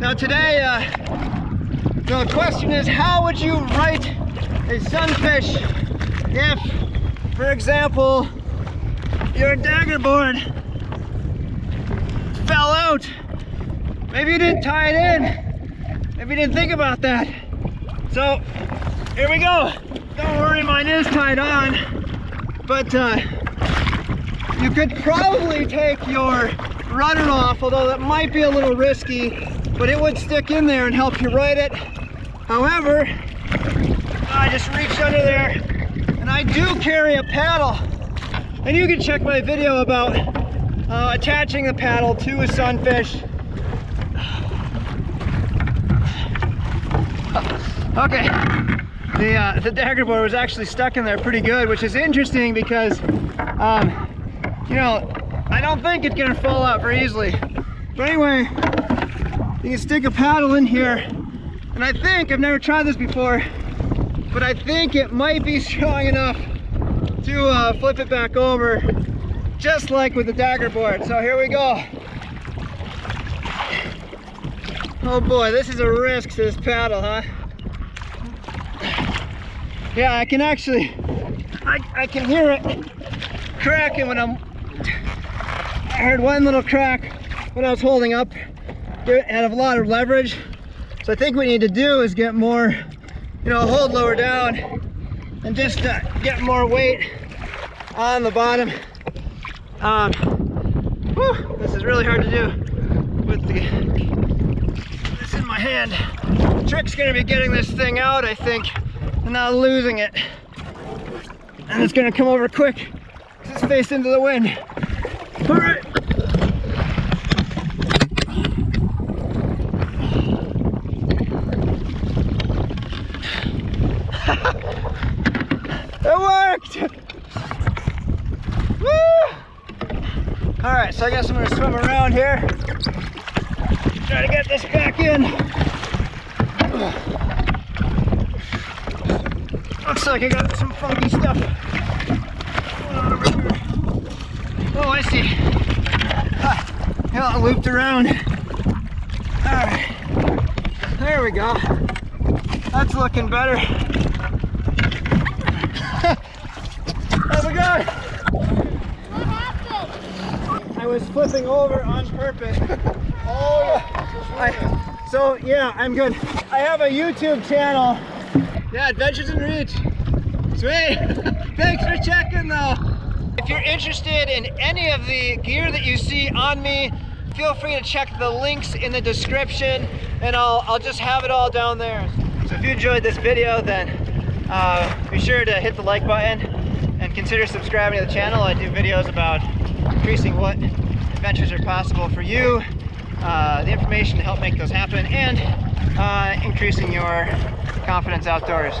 Now today, the question is, how would you write a sunfish if, for example, your daggerboard fell out? Maybe you didn't tie it in. Maybe you didn't think about that. So here we go. Don't worry, mine is tied on. But you could probably take your runner off, although that might be a little risky, but it would stick in there and help you ride it. However, I just reached under there, and I do carry a paddle. And you can check my video about attaching the paddle to a sunfish. Okay, the daggerboard was actually stuck in there pretty good, which is interesting because, you know, I don't think it's gonna fall out very easily. But anyway, you can stick a paddle in here, and I think, I've never tried this before, but I think it might be strong enough to flip it back over, just like with the daggerboard. So here we go. Oh boy, this is a risk to this paddle, huh? Yeah, I can actually, I can hear it cracking when I'm, I heard one little crack when I was holding up. It had a lot of leverage. So I think what we need to do is get more, you know, hold lower down and just get more weight on the bottom. Whew, this is really hard to do with this in my hand. The trick's gonna be getting this thing out, I think, and not losing it. And it's gonna come over quick because it's faced into the wind. All right. It worked! Woo! All right, so I guess I'm gonna swim around here. Try to get this back in. Looks like I got some funky stuff going on over here. Oh, I see. It looped around. All right, there we go. That's looking better. How's it going? What happened? I was flipping over on purpose. Oh, so yeah, I'm good. I have a YouTube channel. Yeah, Adventures in Reach. Sweet. Thanks for checking though. If you're interested in any of the gear that you see on me, feel free to check the links in the description, and I'll just have it all down there. So if you enjoyed this video, then be sure to hit the like button and consider subscribing to the channel. I do videos about increasing what adventures are possible for you, the information to help make those happen, and increasing your confidence outdoors.